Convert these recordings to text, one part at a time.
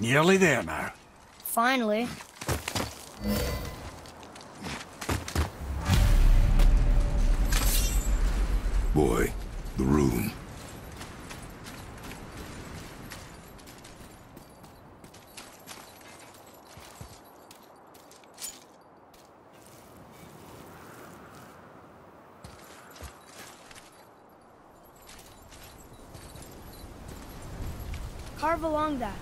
Nearly there now. Finally. Boy, the room. Carve along that.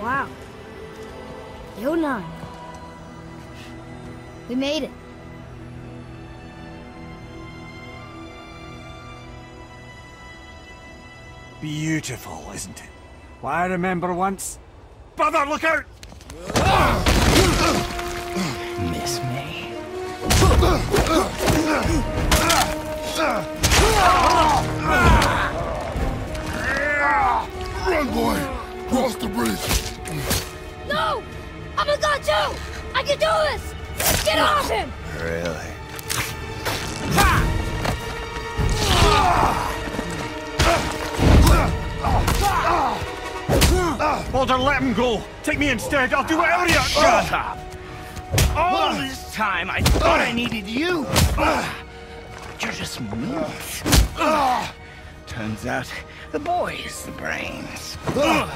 Wow. Yonaheim. We made it. Beautiful, isn't it? Well, I remember once. Brother, look out! Miss me. Run, boy! Cross the bridge! No! I'm a god too! I can do this! Get off him! Really? Walter, let him go! Take me instead! I'll do whatever you... Shut up! All this time I thought I needed you! But you're just mean. Turns out the boy is the brains. No!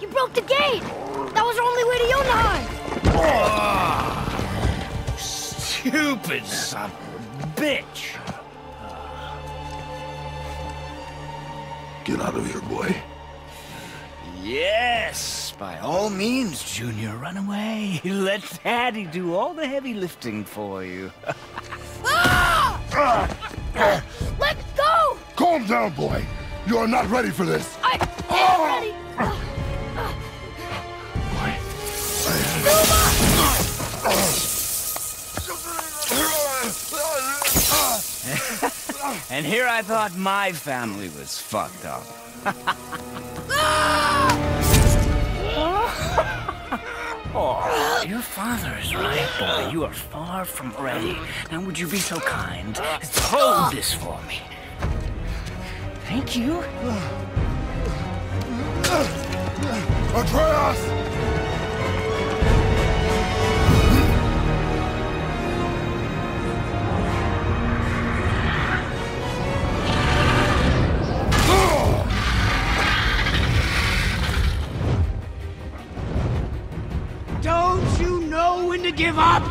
You broke the gate! That was our only way to Yonaheim! Oh, stupid son of a bitch! Get out of here, boy. Yes, by all means, Junior, run away. Let Daddy do all the heavy lifting for you. Let's go! Calm down, boy. You are not ready for this. I am ready. And here I thought my family was fucked up. Oh, your father is right, boy. You are far from ready. Now would you be so kind as to hold this for me? Thank you. Atreus! To give up?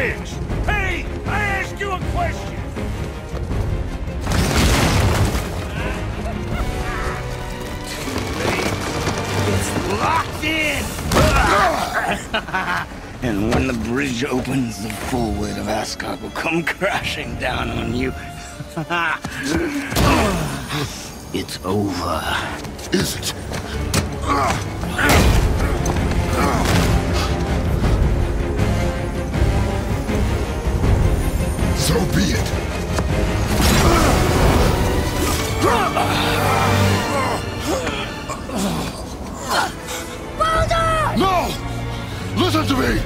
bridge! Hey, I asked you a question! It's locked in! And when the bridge opens, the full weight of Asgard will come crashing down on you. It's over. Is it? So be it. Walter! No! Listen to me!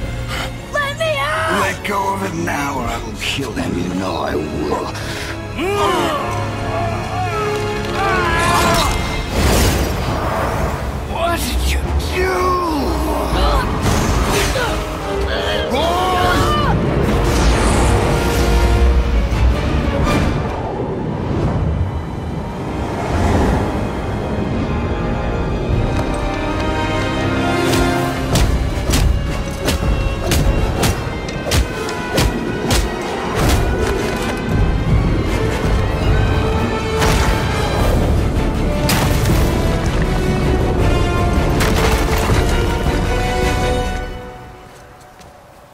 Let me out! Let go of it now or I will kill them. You know I will. What did you do?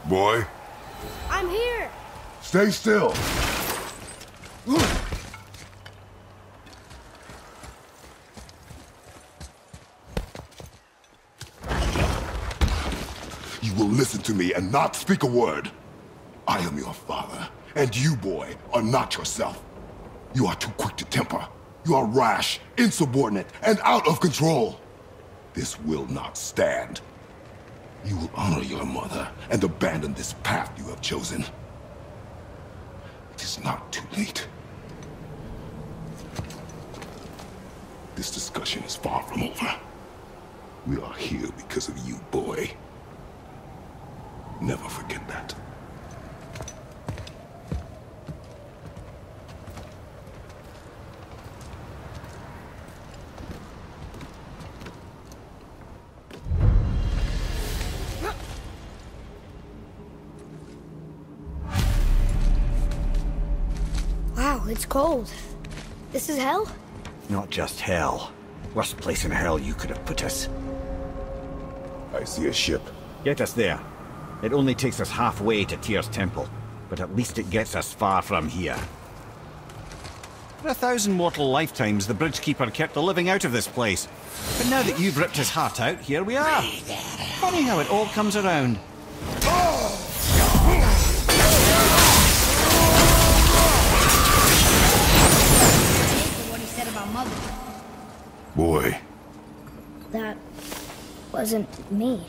Boy? I'm here! Stay still! You will listen to me and not speak a word. I am your father, and you, boy, are not yourself. You are too quick to temper. You are rash, insubordinate, and out of control. This will not stand. You will honor your mother and abandon this path you have chosen. It is not too late. This discussion is far from over. We are here because of you, boy. Never forget that. It's cold. This is hell? Not just hell. Worst place in hell you could have put us. I see a ship. Get us there. It only takes us halfway to Tyr's temple, but at least it gets us far from here. For 1,000 mortal lifetimes, the bridgekeeper kept the living out of this place. But now that you've ripped his heart out, here we are. Funny how it all comes around. Boy. That wasn't me.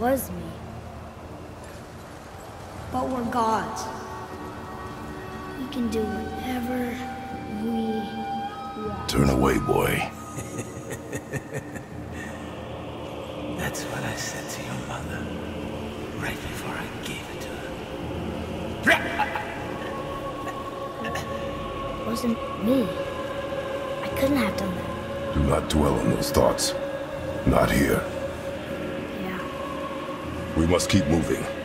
Was me. But we're gods. We can do whatever we want. Turn away, boy. That's what I said to your mother, right before I gave it to her. It wasn't me. I couldn't have done that. Do not dwell on those thoughts. Not here. Yeah. We must keep moving.